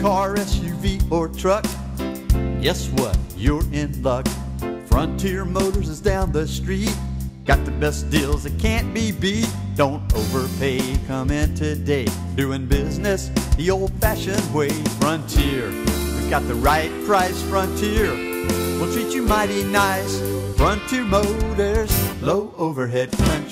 car, SUV, or truck, guess what? You're in luck. Frontier Motors is down the street. Got the best deals that can't be beat. Don't overpay, come in today. Doing business the old-fashioned way. Frontier, we've got the right price. Frontier, we'll treat you mighty nice. Frontier Motors, low overhead country.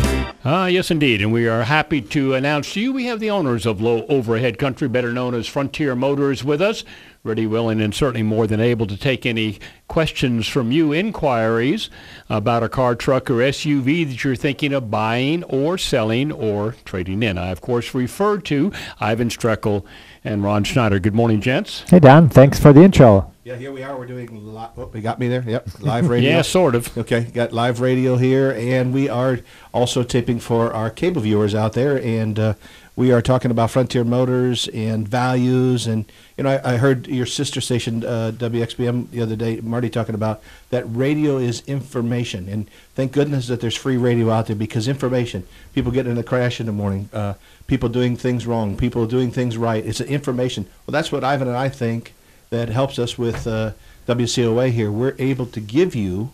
Yes, indeed, and we are happy to announce to you we have the owners of Low Overhead Country, better known as Frontier Motors, with us. Ready, willing, and certainly more than able to take any questions from you, inquiries about a car, truck, or SUV that you're thinking of buying or selling or trading in. I, of course, refer to Ivan Streckel and Ron Schneider. Good morning, gents. Hey, Don. Thanks for the intro. Yeah, here we are. We're doing live. Oh, you got me there? Yep, live radio. Yeah, sort of. Okay, got live radio here, and we are also taping for our cable viewers out there, and we are talking about Frontier Motors and values. And you know, I heard your sister station, WXBM, the other day, Marty, talking about that radio is information. And thank goodness that there's free radio out there, because information, people getting in a crash in the morning, people doing things wrong, people doing things right. It's information. Well, that's what Ivan and I think that helps us with WCOA here. We're able to give you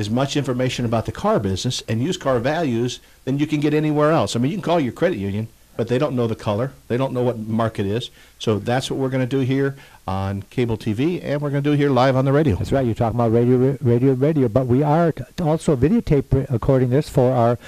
as much information about the car business and used car values than you can get anywhere else. I mean, you can call your credit union, but they don't know the color. They don't know what market is. So that's what we're going to do here on cable TV, and we're going to do here live on the radio. That's right. You're talking about radio. But we are also videotape recording this for our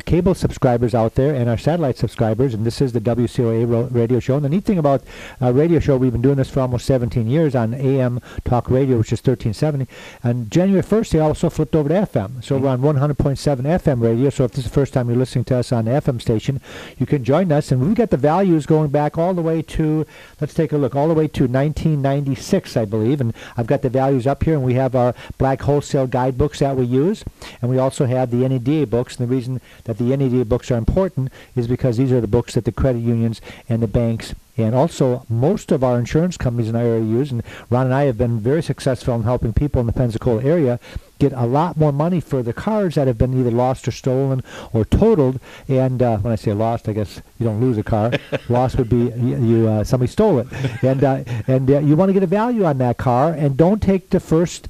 cable subscribers out there and our satellite subscribers. And this is the WCOA radio show. And the neat thing about our radio show, we've been doing this for almost 17 years on AM talk radio, which is 1370. And January 1st, they also flipped over to FM. So we're on 100.7 FM radio. So if this is the first time you're listening to us on the FM station, you can join us. And we've got the values going back all the way to, let's take a look, all the way to 1996, I believe, and I've got the values up here, and we have our black wholesale guidebooks that we use, and we also have the NEDA books, and the reason that the NEDA books are important is because these are the books that the credit unions and the banks and also most of our insurance companies in our area use, and Ron and I have been very successful in helping people in the Pensacola area get a lot more money for the cars that have been either lost or stolen or totaled. And when I say lost, I guess you don't lose a car. Lost would be you somebody stole it. And you want to get a value on that car, and don't take the first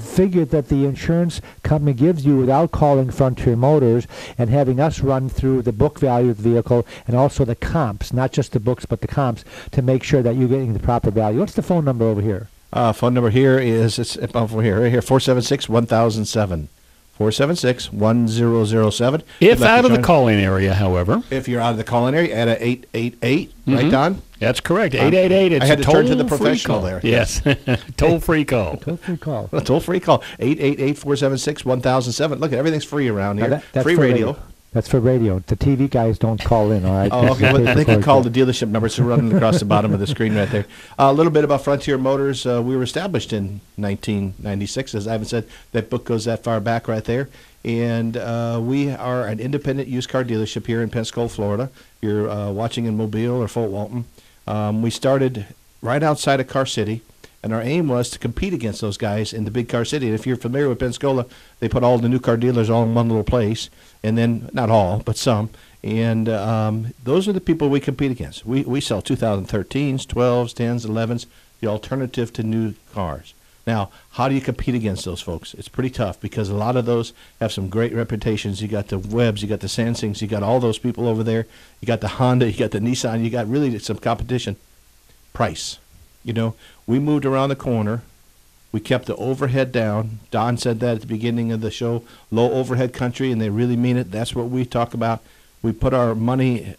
figure that the insurance company gives you without calling Frontier Motors and having us run through the book value of the vehicle and also the comps, not just the books but the comps, to make sure that you're getting the proper value. What's the phone number over here? Phone number here is, it's over here, right here, 476-1007. 476-1007. If out of the call-in area, however. If you're out of the call-in area, at 888, right, Don? That's correct, 888. It's I had to turn to the professional there. Yes, toll-free call. Toll-free call. Toll-free call, 888-476-1007. Look, everything's free around here. That's free radio. That's for radio. The TV guys don't call in, all right? Oh, okay. Well, they can call the dealership number. It's running across the bottom of the screen right there. A little bit about Frontier Motors. We were established in 1996. As Ivan said, that book goes that far back right there. And we are an independent used car dealership here in Pensacola, Florida. You're watching in Mobile or Fort Walton. We started right outside of Car City. And our aim was to compete against those guys in the big car city. And if you're familiar with Pensacola, they put all the new car dealers all in one little place. And then, not all, but some. And those are the people we compete against. We sell 2013s, 12s, 10s, 11s, the alternative to new cars. Now, how do you compete against those folks? It's pretty tough, because a lot of those have some great reputations. You got the Webbs, you got the Sansings, you got all those people over there. You got the Honda, you got the Nissan, you got really some competition. Price, you know. We moved around the corner. We kept the overhead down. Don said that at the beginning of the show, low overhead country, and they really mean it. That's what we talk about. We put our money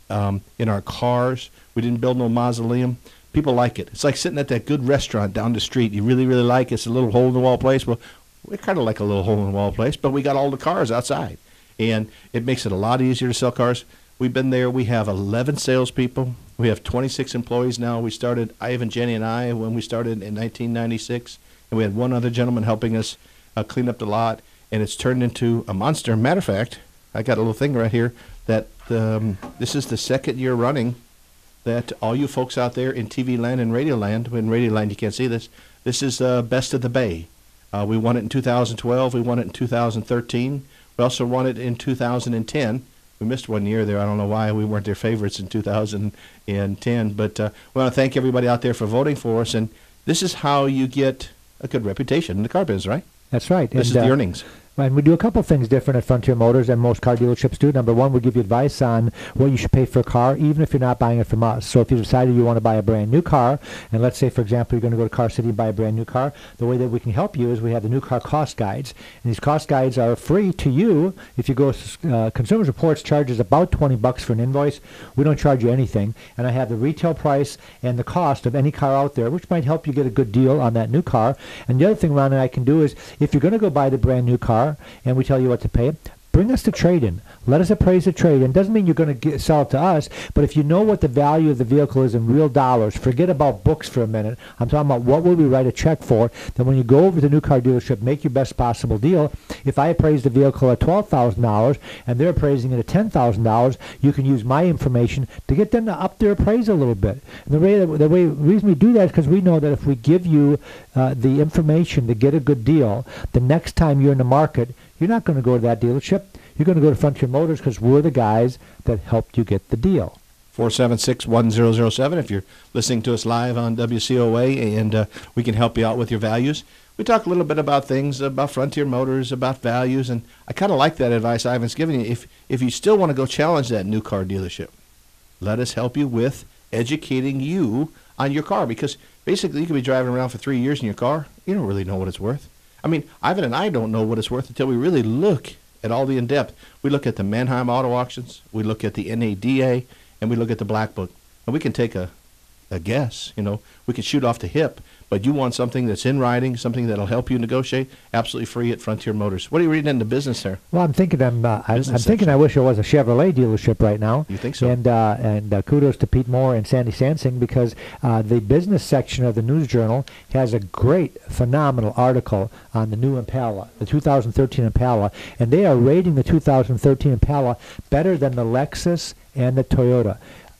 in our cars. We didn't build no mausoleum. People like it. It's like sitting at that good restaurant down the street. You really, really like it. It's a little hole-in-the-wall place. Well, we kind of like a little hole-in-the-wall place, but we got all the cars outside, and it makes it a lot easier to sell cars. We've been there. We have 11 salespeople. We have 26 employees now. We started, Ivan, Jenny, and I, when we started in 1996. And we had one other gentleman helping us clean up the lot. And it's turned into a monster. Matter of fact, I got a little thing right here that this is the second year running that all you folks out there in TV land and radio land, in radio land you can't see this, this is Best of the Bay. We won it in 2012. We won it in 2013. We also won it in 2010. We missed one year there. I don't know why we weren't their favorites in 2010. But we want to thank everybody out there for voting for us. And this is how you get a good reputation in the car business, right? That's right. This is the earnings. And we do a couple things different at Frontier Motors than most car dealerships do. Number one, we give you advice on what you should pay for a car, even if you're not buying it from us. So if you decided you want to buy a brand new car, and let's say, for example, you're going to go to Car City and buy a brand new car, the way that we can help you is we have the new car cost guides. And these cost guides are free to you. If you go, Consumer Reports charges about $20 for an invoice. We don't charge you anything. And I have the retail price and the cost of any car out there, which might help you get a good deal on that new car. And the other thing, Ron, and I can do is if you're going to go buy the brand new car, and we tell you what to pay, bring us the trade-in. Let us appraise the trade-in. Doesn't mean you're going to sell it to us, but if you know what the value of the vehicle is in real dollars, forget about books for a minute. I'm talking about what will we write a check for. Then when you go over to the new car dealership, make your best possible deal. If I appraise the vehicle at $12,000 and they're appraising it at $10,000, you can use my information to get them to up their appraise a little bit. And the reason we do that is because we know that if we give you the information to get a good deal, the next time you're in the market, you're not going to go to that dealership. You're going to go to Frontier Motors because we're the guys that helped you get the deal. 476-1007 if you're listening to us live on WCOA, and we can help you out with your values. We talk a little bit about things, about Frontier Motors, about values, and I kind of like that advice Ivan's giving you. If you still want to go challenge that new car dealership, let us help you with educating you on your car, because basically you could be driving around for 3 years in your car. You don't really know what it's worth. I mean, Ivan and I don't know what it's worth until we really look at all the in-depth. We look at the Mannheim Auto Auctions, we look at the NEDA, and we look at the Black Book. And we can take a guess, you know. We can shoot off the hip, but you want something that's in writing, something that'll help you negotiate, absolutely free at Frontier Motors. What are you reading in the business there? Well, I'm thinking I wish I was a Chevrolet dealership right now. You think so? And kudos to Pete Moore and Sandy Sansing, because the business section of the News Journal has a great, phenomenal article on the new Impala, the 2013 Impala, and they are rating the 2013 Impala better than the Lexus and the Toyota.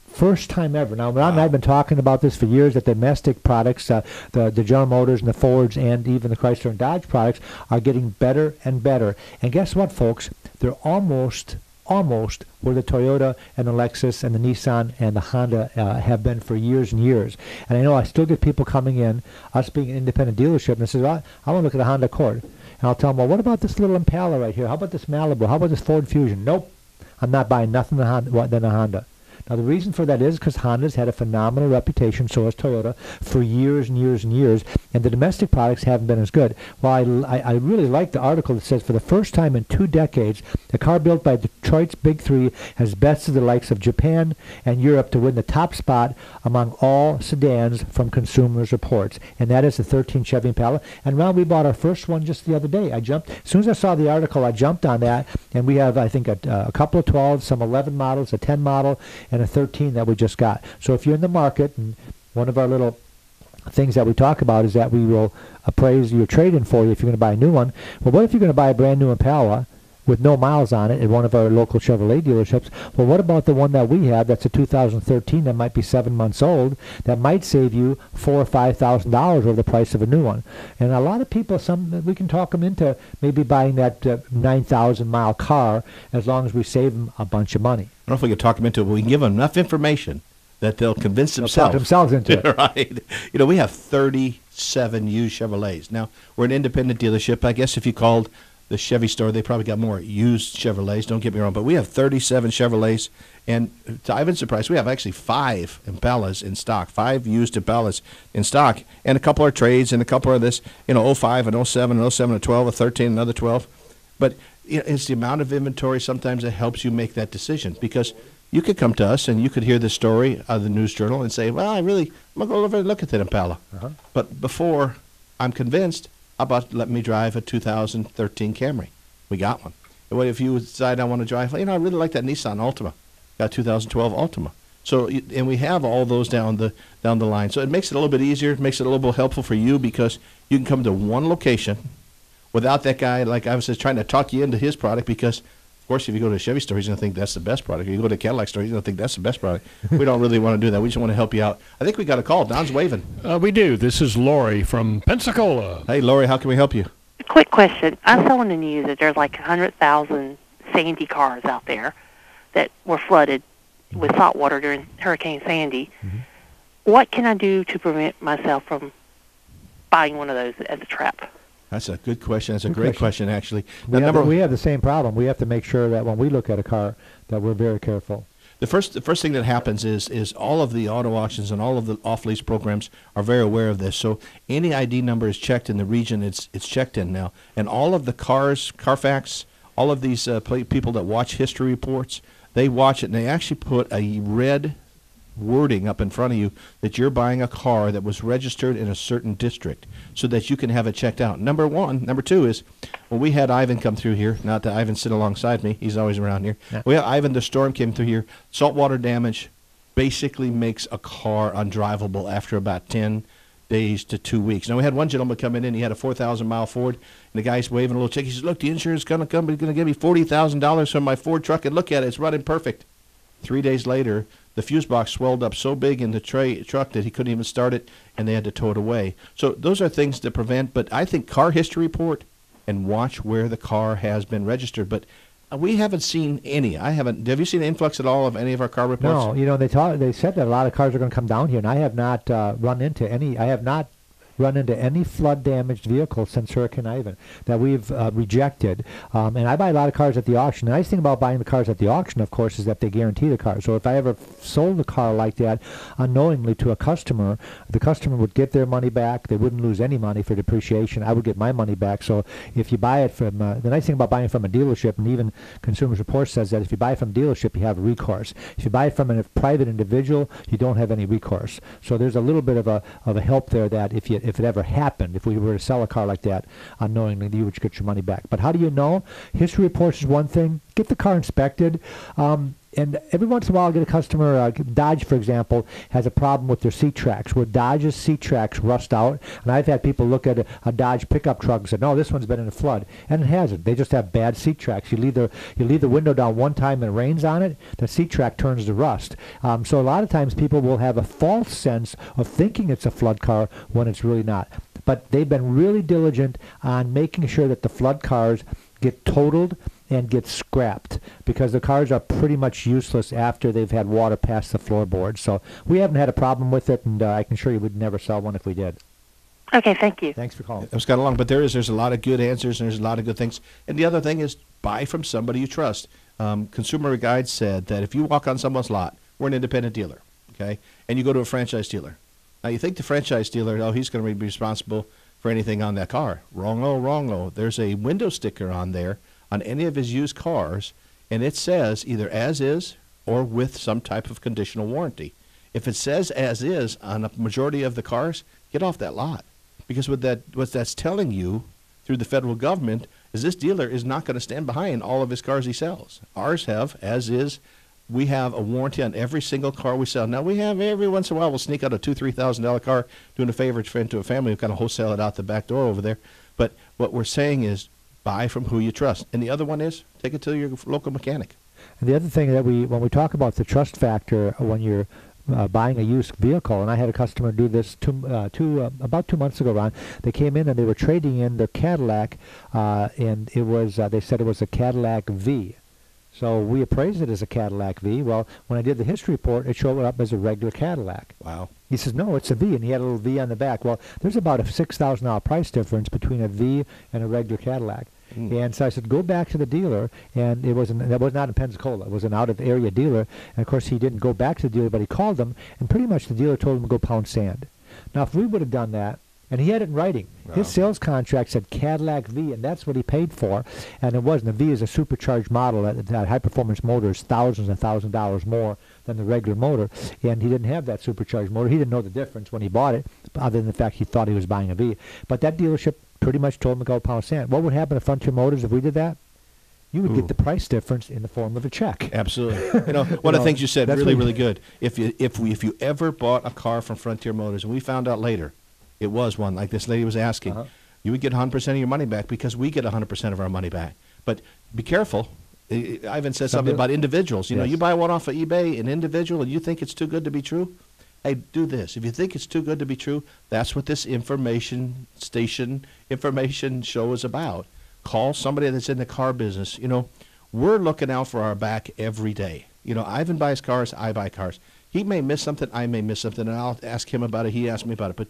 First time ever. Now, Ron and I have been talking about this for years, that domestic products, the General Motors and the Fords and even the Chrysler and Dodge products are getting better and better. And guess what, folks? They're almost where the Toyota and the Lexus and the Nissan and the Honda have been for years and years. And I know I still get people coming in, us being an independent dealership, and says, well, I want to look at a Honda Accord. And I'll tell them, well, what about this little Impala right here? How about this Malibu? How about this Ford Fusion? Nope. I'm not buying nothing than a Honda. Now, the reason for that is because Honda's had a phenomenal reputation, so has Toyota, for years and years and years, and the domestic products haven't been as good. Well, I really like the article that says, for the first time in 2 decades, a car built by Detroit's Big Three has bested the likes of Japan and Europe to win the top spot among all sedans from Consumer Reports, and that is the 13 Chevy Impala. And, Ron, we bought our first one just the other day. As soon as I saw the article, I jumped on that, and we have, I think, a couple of 12s, some 11 models, a 10 model, and a 13 that we just got. So if you're in the market, and one of our little things that we talk about is that we will appraise your trade-in for you if you're going to buy a new one. Well, what if you're going to buy a brand new Impala with no miles on it at one of our local Chevrolet dealerships? Well, what about the one that we have that's a 2013 that might be 7 months old that might save you $4,000 or $5,000 over the price of a new one? And a lot of people, we can talk them into maybe buying that 9,000-mile car as long as we save them a bunch of money. I don't know if we can talk them into it, but we can give them enough information that they'll convince themselves into it. Right. You know, we have 37 used Chevrolets. Now, we're an independent dealership. I guess if you called the Chevy store, they probably got more used Chevrolets, don't get me wrong, but we have 37 Chevrolets, and to Ivan's surprise, we have actually 5 Impalas in stock, 5 used Impalas in stock, and a couple are trades, and a couple are this, you know, 05 and 07 and 07 and 12, a 13, another 12, but it's the amount of inventory sometimes that helps you make that decision, because you could come to us and you could hear the story of the News Journal and say, well, I'm going to go over and look at that Impala, but before I'm convinced, how about let me drive a 2013 Camry? We got one. And what if you decide I want to drive, you know, I really like that Nissan Altima. Got 2012 Altima. So, and we have all those down the line. So it makes it a little bit easier. It makes it a little bit helpful for you because you can come to one location without that guy, like I was just trying to talk you into his product because, of course, if you go to a Chevy store, he's going to think that's the best product. If you go to a Cadillac store, he's going to think that's the best product. We don't really want to do that. We just want to help you out. I think we got a call. Don's waving. We do. This is Lori from Pensacola. Hey, Lori, how can we help you? Quick question. I saw in the news that there's like 100,000 Sandy cars out there. that were flooded with salt water during Hurricane Sandy. Mm-hmm. What can I do to prevent myself from buying one of those as a trap? That's a good question. That's a great question, actually. We have the same problem. We have to make sure that when we look at a car that we're very careful. The first thing that happens is all of the auto auctions and all of the off-lease programs are very aware of this. So any ID number is checked in the region it's checked in now. And all of the cars, Carfax, all of these people that watch history reports, they watch it, and they actually put a red wording up in front of you that you're buying a car that was registered in a certain district so that you can have it checked out. Number one. Number two is, well, we had Ivan come through here. Not that Ivan sit alongside me. He's always around here. Yeah. We had Ivan, the storm came through here. Saltwater damage basically makes a car undrivable after about 10 days to 2 weeks. Now, we had one gentleman come in. He had a 4,000-mile Ford, and the guy's waving a little check. He says, look, the insurance company is going to give me $40,000 for my Ford truck, and look at it. It's running perfect. 3 days later, the fuse box swelled up so big in the truck that he couldn't even start it, and they had to tow it away. So those are things to prevent, but I think car history report and watch where the car has been registered. But we haven't seen any. I haven't. Have you seen an influx at all of any of our car reports? No. You know, they said that a lot of cars are going to come down here, and I have not run into any. I have not run into any flood-damaged vehicle since Hurricane Ivan that we've rejected. And I buy a lot of cars at the auction. The nice thing about buying the cars at the auction, of course, is that they guarantee the car. So if I ever sold a car like that unknowingly to a customer, the customer would get their money back. They wouldn't lose any money for depreciation. I would get my money back. So if you buy it from, the nice thing about buying from a dealership, and even Consumer Reports says that if you buy from a dealership, you have recourse. If you buy it from a private individual, you don't have any recourse. So there's a little bit of a help there that if it ever happened, if we were to sell a car like that unknowingly, you would get your money back. But how do you know? History reports is one thing. Get the car inspected. And every once in a while, I get a customer, Dodge, for example, has a problem with their C-Tracks, where Dodge's C-Tracks rust out. And I've had people look at a Dodge pickup truck and say, no, this one's been in a flood. And it hasn't. They just have bad C-Tracks. You leave the window down one time and it rains on it, the C-Track turns to rust. So a lot of times people will have a false sense of thinking it's a flood car when it's really not. But they've been really diligent on making sure that the flood cars get totaled and get scrapped, because the cars are pretty much useless after they've had water past the floorboard. So we haven't had a problem with it, and I can assure you we'd never sell one if we did. Okay, thank you. Thanks for calling. It's got along, but there's a lot of good answers, and there's a lot of good things. And the other thing is, buy from somebody you trust. Consumer Guide said that if you walk on someone's lot, we're an independent dealer, okay, and you go to a franchise dealer. Now, you think the franchise dealer, oh, he's going to be responsible for anything on that car. Wrong-o, wrong-o. There's a window sticker on there on any of his used cars, and it says either as is or with some type of conditional warranty. If it says as is on a majority of the cars, get off that lot, because what that's telling you through the federal government is this dealer is not going to stand behind all of his cars he sells. Ours have as is. We have a warranty on every single car we sell. Now, we have every once in a while we'll sneak out a $2,000, $3,000 car doing a favor to a family who kind of wholesale it out the back door over there. But what we're saying is, buy from who you trust. And the other one is, take it to your local mechanic. And the other thing that when we talk about the trust factor when you're buying a used vehicle, and I had a customer do this about 2 months ago, Ron. They came in and they were trading in their Cadillac, and it was they said it was a Cadillac V. So we appraised it as a Cadillac V. Well, when I did the history report, it showed up as a regular Cadillac. Wow. He says, no, it's a V, and he had a little V on the back. Well, there's about a $6,000 price difference between a V and a regular Cadillac. Mm. And so I said, go back to the dealer, and that was not in Pensacola. It was an out-of-area dealer. And, of course, he didn't go back to the dealer, but he called them, and pretty much the dealer told him to go pound sand. Now, if we would have done that, and he had it in writing. Wow. His sales contract said Cadillac V, and that's what he paid for. And it wasn't. The V is a supercharged model at High Performance Motors, thousands and thousands of dollars more than the regular motor. And he didn't have that supercharged motor. He didn't know the difference when he bought it, other than the fact he thought he was buying a V. But that dealership pretty much told him to go pound sand. What would happen to Frontier Motors if we did that? You would get the price difference in the form of a check. Absolutely. You know, one of the things you said, really, really good. If you ever bought a car from Frontier Motors, and we found out later, it was one, like this lady was asking. Uh-huh. You would get 100% of your money back, because we get 100% of our money back. But be careful. Ivan said something about individuals. You know, you buy one off of eBay, an individual, and you think it's too good to be true, hey, do this. If you think it's too good to be true, that's what this information show is about. Call somebody that's in the car business. You know, We're looking out for our back every day. You know, Ivan buys cars, I buy cars. He may miss something, I may miss something, and I'll ask him about it, he asks me about it. But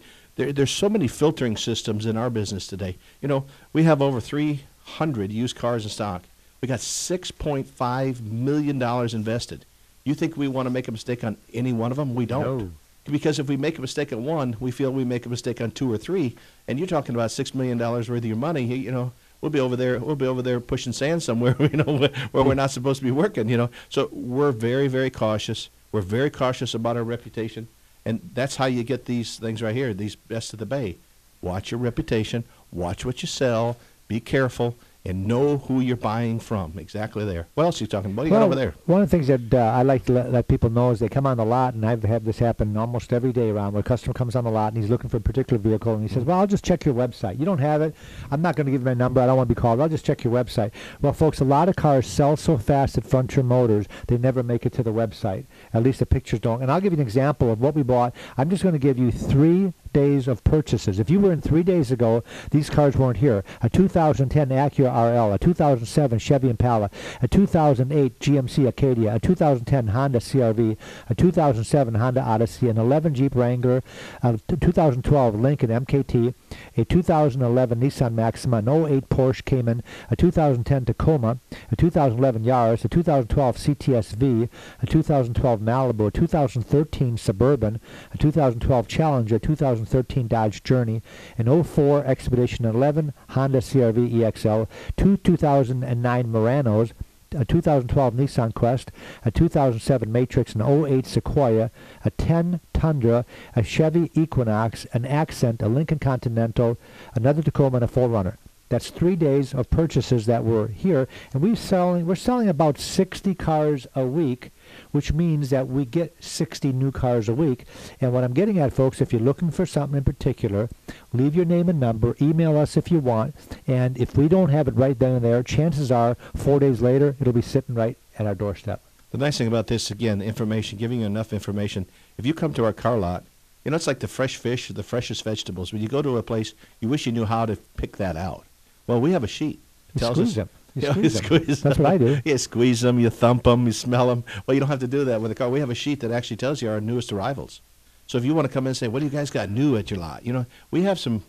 there's so many filtering systems in our business today. You know, we have over 300 used cars in stock. We got $6.5 million invested. You think we want to make a mistake on any one of them? We don't. No. Because if we make a mistake on one, we feel we make a mistake on two or three, and you're talking about $6 million worth of your money, you know. We'll be over there pushing sand somewhere, you know, where we're not supposed to be working, you know. So we're very, very cautious. We're very cautious about our reputation, and that's how you get these things right here, these best of the bay. Watch your reputation, watch what you sell, be careful, and know who you're buying from. Exactly there. What else are you talking about? Well, over there. One of the things that I like to let people know is they come on the lot, and I've had this happen almost every day around where a customer comes on the lot, and he's looking for a particular vehicle, and he says, well, I'll just check your website. You don't have it. I'm not going to give you my number. I don't want to be called. I'll just check your website. Well, folks, a lot of cars sell so fast at Frontier Motors, they never make it to the website. At least the pictures don't. And I'll give you an example of what we bought. I'm just going to give you 3 days of purchases. If you were in 3 days ago, these cars weren't here. A 2010 Acura RL, a 2007 Chevy Impala, a 2008 GMC Acadia, a 2010 Honda CRV, a 2007 Honda Odyssey, an 11 Jeep Wrangler, a 2012 Lincoln MKT, a 2011 Nissan Maxima, an 08 Porsche Cayman, a 2010 Tacoma, a 2011 Yaris, a 2012 CTS-V, a 2012 Malibu, a 2013 Suburban, a 2012 Challenger, a 2013 Dodge Journey, an 04 Expedition 11 Honda CRV EXL, two 2009 Muranos, a 2012 Nissan Quest, a 2007 Matrix, an 08 Sequoia, a 10 Tundra, a Chevy Equinox, an Accent, a Lincoln Continental, another Tacoma, and a 4Runner. That's 3 days of purchases that were here, and we're selling about 60 cars a week, which means that we get 60 new cars a week. And what I'm getting at, folks, if you're looking for something in particular, leave your name and number, email us if you want, and if we don't have it right then and there, chances are 4 days later it'll be sitting right at our doorstep. The nice thing about this, again, information, giving you enough information. If you come to our car lot, you know, it's like the fresh fish, the freshest vegetables. When you go to a place, you wish you knew how to pick that out. Well, we have a sheet that tells us. You squeeze them. That's what I do. You squeeze them, you thump them, you smell them. Well, you don't have to do that with a car. We have a sheet that actually tells you our newest arrivals. So if you want to come in and say, what do you guys got new at your lot? You know, we have some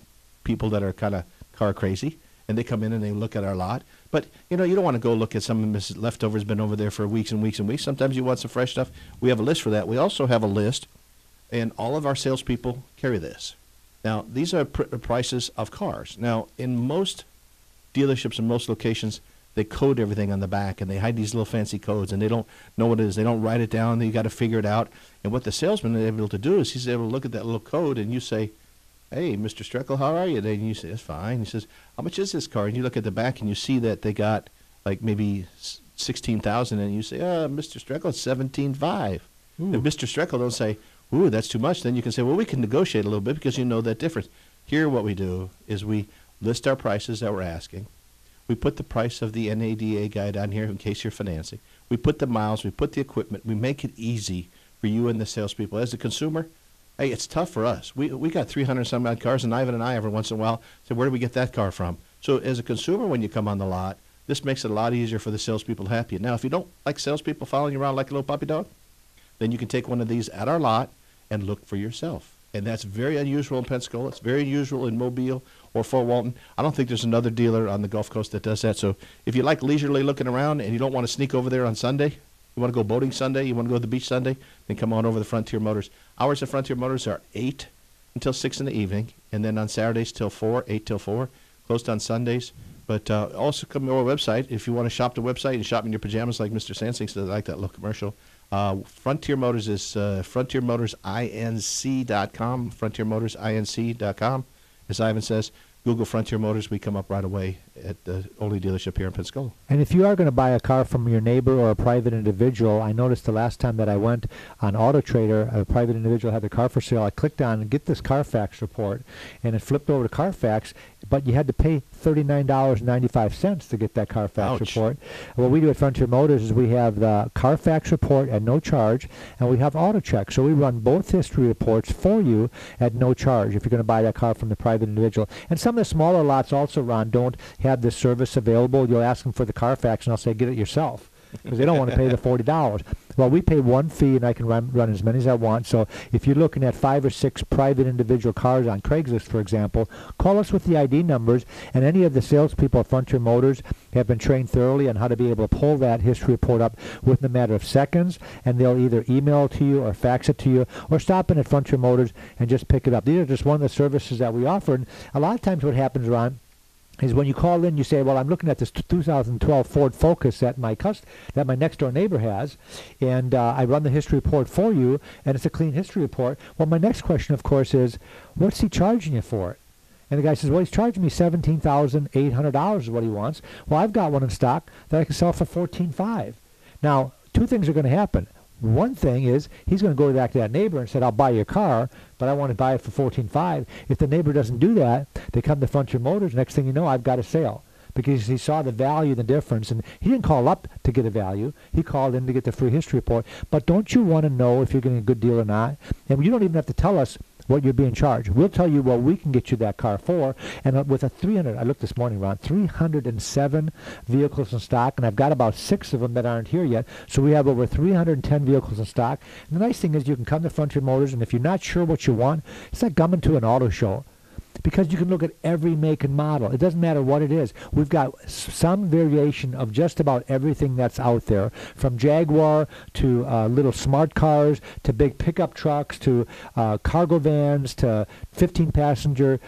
people that are kind of car crazy, and they come in and they look at our lot. But, you know, you don't want to go look at some of this leftovers been over there for weeks and weeks and weeks. Sometimes you want some fresh stuff. We have a list for that. We also have a list, and all of our salespeople carry this. Now, these are prices of cars. Now, in most dealerships, in most locations, they code everything on the back, and they hide these little fancy codes, and they don't know what it is. They don't write it down. You got to figure it out. And what the salesman is able to do is he's able to look at that little code, and you say, hey, Mr. Streckel, how are you? And you say, it's fine. He says, how much is this car? And you look at the back, and you see that they got like maybe $16,000, and you say, Mr. Streckel, it's $17,500. If Mr. Streckel don't say, ooh, that's too much, then you can say, well, we can negotiate a little bit because you know that difference. Here what we do is we list our prices that we're asking. We put the price of the NEDA guide on here in case you're financing. We put the miles. We put the equipment. We make it easy for you and the salespeople. As a consumer, hey, it's tough for us. We got 300-some-odd cars, and Ivan and I every once in a while say, where do we get that car from? So as a consumer, when you come on the lot, this makes it a lot easier for the salespeople to help you. Now, if you don't like salespeople following you around like a little puppy dog, then you can take one of these at our lot and look for yourself. And that's very unusual in Pensacola. It's very unusual in Mobile or Fort Walton. I don't think there's another dealer on the Gulf Coast that does that. So if you like leisurely looking around and you don't want to sneak over there on Sunday, you want to go boating Sunday, you want to go to the beach Sunday, then come on over to Frontier Motors. Hours of Frontier Motors are 8 until 6 in the evening, and then on Saturdays till 4, 8 till 4, closed on Sundays. But also come to our website. If you want to shop the website and shop in your pajamas like Mr. Sansing said, I like that little commercial. Frontier Motors is frontiermotorsinc.com, frontiermotorsinc.com. As Ivan says, Google Frontier Motors. We come up right away at the only dealership here in Pensacola. And if you are going to buy a car from your neighbor or a private individual, I noticed the last time that I went on Auto Trader, a private individual had their car for sale. I clicked on and get this Carfax report, and it flipped over to Carfax, but you had to pay $39.95 to get that Carfax report. And what we do at Frontier Motors is we have the Carfax report at no charge, and we have Auto Check. So we run both history reports for you at no charge if you're going to buy that car from the private individual. And some of the smaller lots also, Ron, don't have have this service available. You'll ask them for the Carfax, and I'll say, get it yourself, because they don't want to pay the $40. Well, we pay one fee, and I can run as many as I want. So if you're looking at 5 or 6 private individual cars on Craigslist, for example, call us with the ID numbers, and any of the salespeople at Frontier Motors have been trained thoroughly on how to be able to pull that history report up within a matter of seconds, and they'll either email it to you or fax it to you or stop in at Frontier Motors and just pick it up. These are just one of the services that we offer, and a lot of times what happens, Ron, is when you call in, you say, well, I'm looking at this 2012 Ford Focus that my next-door neighbor has, and I run the history report for you, and it's a clean history report. Well, my next question, of course, is, what's he charging you for it? And the guy says, well, he's charging me $17,800 is what he wants. Well, I've got one in stock that I can sell for $14,500. Now, two things are going to happen. One thing is he's going to go back to that neighbor and say, I'll buy your car, but I want to buy it for $14,500. If the neighbor doesn't do that, they come to Frontier Motors. Next thing you know, I've got a sale, because he saw the value, the difference. And he didn't call up to get a value. He called in to get the free history report. But don't you want to know if you're getting a good deal or not? And you don't even have to tell us what you're being charged. We'll tell you what we can get you that car for. And with a 300, I looked this morning, Ron, 307 vehicles in stock, and I've got about 6 of them that aren't here yet. So we have over 310 vehicles in stock. And the nice thing is you can come to Frontier Motors, and if you're not sure what you want, it's like coming to an auto show, because you can look at every make and model. It doesn't matter what it is. We've got some variation of just about everything that's out there, from Jaguar to little smart cars to big pickup trucks to cargo vans to 15-passenger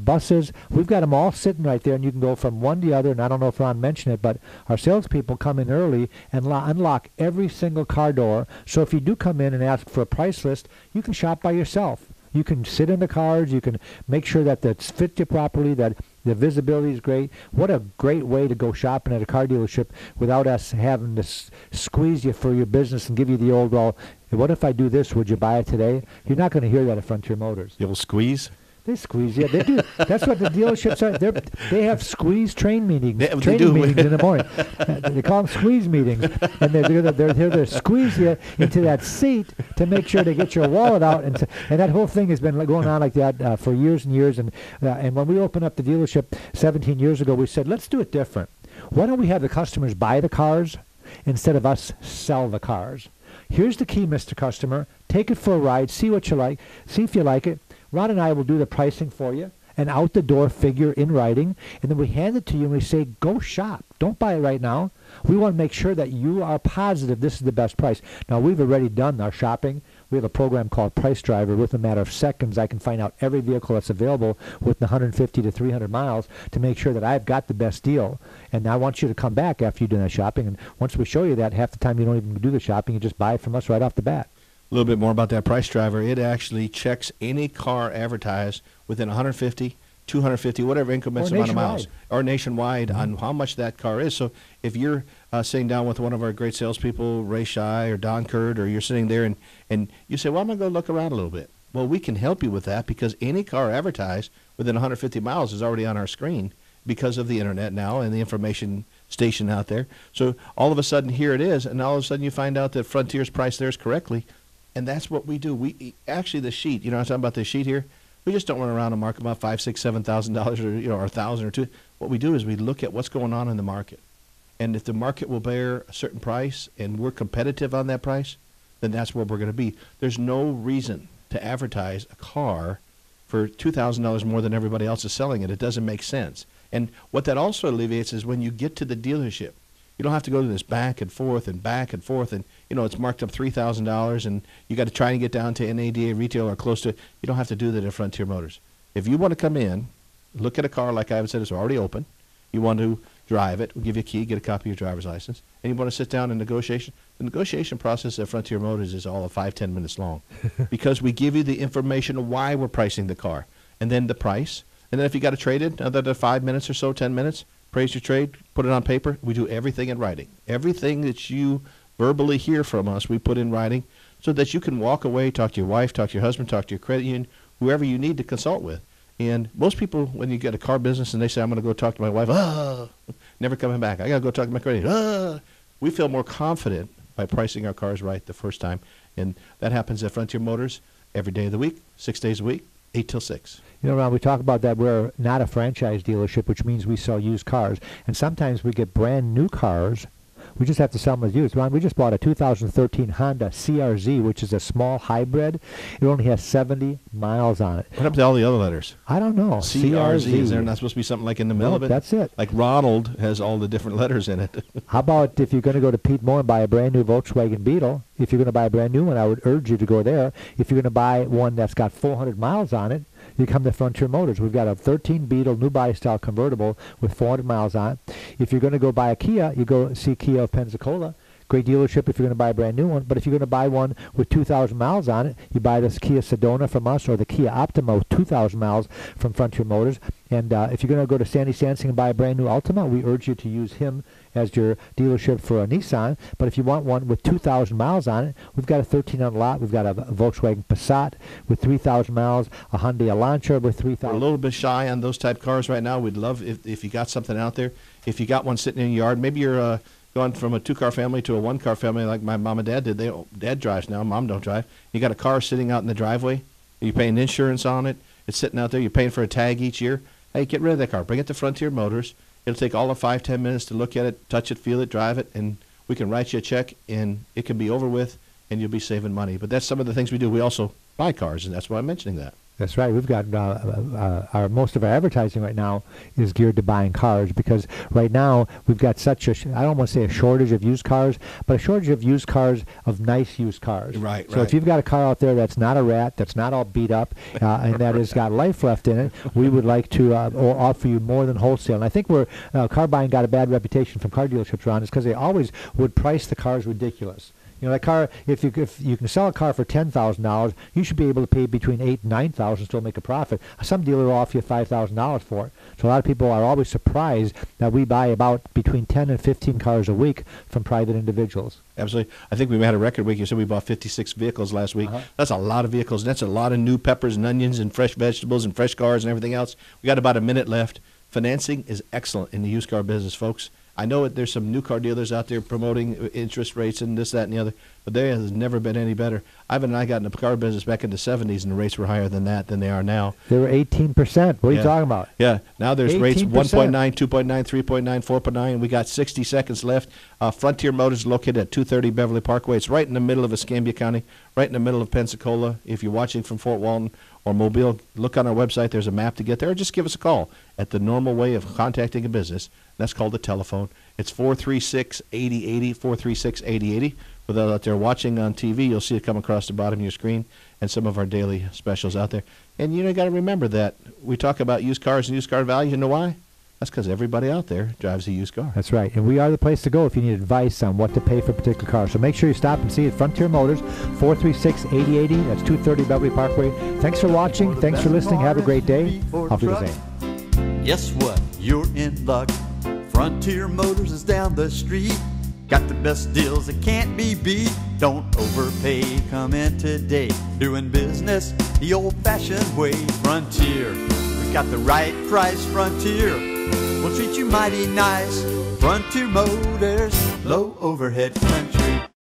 buses. We've got them all sitting right there, and you can go from one to the other. And I don't know if Ron mentioned it, but our salespeople come in early and unlock every single car door. So if you do come in and ask for a price list, you can shop by yourself. You can sit in the cars. You can make sure that that's fit you properly, that the visibility is great. What a great way to go shopping at a car dealership without us having to squeeze you for your business and give you the old, well, what if I do this? Would you buy it today? You're not going to hear that at Frontier Motors. You'll squeeze? They squeeze, yeah, they do. That's what the dealerships are. They have squeeze training meetings in the morning. They call them squeeze meetings. And they're here to squeeze you into that seat to make sure they get your wallet out. And that whole thing has been going on like that for years and years. And when we opened up the dealership 17 years ago, we said, let's do it different. Why don't we have the customers buy the cars instead of us sell the cars? Here's the key, Mr. Customer. Take it for a ride. See what you like. See if you like it. Ron and I will do the pricing for you, an out-the-door figure in writing, and then we hand it to you and we say, go shop. Don't buy it right now. We want to make sure that you are positive this is the best price. Now, we've already done our shopping. We have a program called Price Driver. Within a matter of seconds, I can find out every vehicle that's available within 150 to 300 miles to make sure that I've got the best deal. And I want you to come back after you do that shopping. And once we show you that, half the time you don't even do the shopping. You just buy it from us right off the bat. A little bit more about that Price Driver. It actually checks any car advertised within 150, 250, whatever increments amount of miles, or nationwide, on how much that car is. So if you're sitting down with one of our great salespeople, Ray Shai or Don Kurd, or you're sitting there and you say, well, I'm going to go look around a little bit. Well, we can help you with that, because any car advertised within 150 miles is already on our screen because of the internet now and the information station out there. So all of a sudden, here it is, and all of a sudden you find out that Frontier's priced theirs correctly. And that's what we do. We actually, the sheet, you know, I'm talking about the sheet here. We just don't run around and mark them up $5,000, $6,000, $7,000, or, you know, or $1,000 or $2,000. What we do is we look at what's going on in the market, and if the market will bear a certain price and we're competitive on that price, then that's where we're going to be. There's no reason to advertise a car for $2,000 more than everybody else is selling it. It doesn't make sense. And what that also alleviates is when you get to the dealership, you don't have to go to this back and forth and back and forth, and, you know, it's marked up $3,000 and you got to try and get down to NADA retail or close to it. You don't have to do that at Frontier Motors. If you want to come in, look at a car, like Ivan said, it's already open. You want to drive it, we'll give you a key, get a copy of your driver's license, and you want to sit down and negotiation. The negotiation process at Frontier Motors is all of 5-10 minutes long because we give you the information of why we're pricing the car, and then the price, and then if you got to trade it, another 5 minutes or so, 10 minutes. Praise your trade, put it on paper. We do everything in writing. Everything that you verbally hear from us, we put in writing so that you can walk away, talk to your wife, talk to your husband, talk to your credit union, whoever you need to consult with. And most people, when you get a car business and they say, I'm going to go talk to my wife, never coming back. I got to go talk to my credit union. We feel more confident by pricing our cars right the first time. And that happens at Frontier Motors every day of the week, 6 days a week, 8 till 6. You know, Ron, we talk about that we're not a franchise dealership, which means we sell used cars. And sometimes we get brand new cars. We just have to sell them as used. Ron, we just bought a 2013 Honda CRZ, which is a small hybrid. It only has 70 miles on it. What happened to all the other letters? I don't know. CRZ, is there not supposed to be something like in the middle of it? That's it. Like Ronald has all the different letters in it. How about if you're going to go to Pete Moore and buy a brand new Volkswagen Beetle, if you're going to buy a brand new one, I would urge you to go there. If you're going to buy one that's got 400 miles on it, you come to Frontier Motors. We've got a 13 Beetle new body style convertible with 400 miles on it. If you're going to go buy a Kia, you go see Kia of Pensacola. Great dealership if you're going to buy a brand new one. But if you're going to buy one with 2,000 miles on it, you buy this Kia Sedona from us or the Kia Optima with 2,000 miles from Frontier Motors. And if you're going to go to Sandy Sansing and buy a brand new Altima, we urge you to use him as your dealership for a Nissan. But if you want one with 2,000 miles on it, we've got a 1300 lot. We've got a Volkswagen Passat with 3,000 miles, a Hyundai Elantra with 3,000. We're a little bit shy on those type cars right now. We'd love if you got something out there. If you got one sitting in your yard, maybe you're going from a two-car family to a one-car family like my mom and dad did. Dad drives now. Mom don't drive. You got a car sitting out in the driveway. You're paying insurance on it. It's sitting out there. You're paying for a tag each year. Hey, get rid of that car. Bring it to Frontier Motors. It'll take all of 5-10 minutes to look at it, touch it, feel it, drive it, and we can write you a check, and it can be over with, and you'll be saving money. But that's some of the things we do. We also buy cars, and that's why I'm mentioning that. That's right. We've got most of our advertising right now is geared to buying cars because right now we've got such a, I don't want to say a shortage of used cars, but a shortage of used cars, of nice used cars. Right. So if you've got a car out there that's not a rat, that's not all beat up, and that has got life left in it, we would like to offer you more than wholesale. And I think we're, car buying got a bad reputation from car dealerships, Ron, is because they always would price the cars ridiculous. You know, that car, if you can sell a car for $10,000, you should be able to pay between $8,000 and $9,000 and still make a profit. Some dealer will offer you $5,000 for it. So a lot of people are always surprised that we buy about between 10 and 15 cars a week from private individuals. Absolutely. I think we had a record week. You said we bought 56 vehicles last week. That's a lot of vehicles. That's a lot of new peppers and onions and fresh vegetables and fresh cars and everything else. We got about a minute left. Financing is excellent in the used car business, folks. I know there's some new car dealers out there promoting interest rates and this, that, and the other, but there has never been any better. Ivan and I got in the car business back in the 70s, and the rates were higher than that than they are now. They were 18%. What are you talking about? Yeah. Now there's 18%. Rates 1.9, 2.9, 3.9, 4.9, and we got 60 seconds left. Frontier Motors is located at 230 Beverly Parkway. It's right in the middle of Escambia County, right in the middle of Pensacola. If you're watching from Fort Walton or Mobile, look on our website. There's a map to get there. Or just give us a call at the normal way of contacting a business. That's called the telephone. It's 436-8080, 436-8080. For those out there watching on TV, you'll see it come across the bottom of your screen and some of our daily specials out there. And you know, you got to remember that we talk about used cars and used car values. You know why? That's because everybody out there drives a used car. That's right. And we are the place to go if you need advice on what to pay for a particular car. So make sure you stop and see it. Frontier Motors, 436-8080. That's 230 Beverly Parkway. Thanks for watching. Thanks for listening. Have a great day. I'll do the same. Guess what? You're in luck. Frontier Motors is down the street. Got the best deals that can't be beat. Don't overpay. Come in today. Doing business the old-fashioned way. Frontier. We've got the right price. Frontier. We'll treat you mighty nice. Frontier Motors. Low overhead. Frontier.